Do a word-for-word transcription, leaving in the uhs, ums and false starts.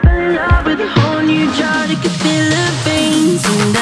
fell in love with a whole new job that could fill the veins. And I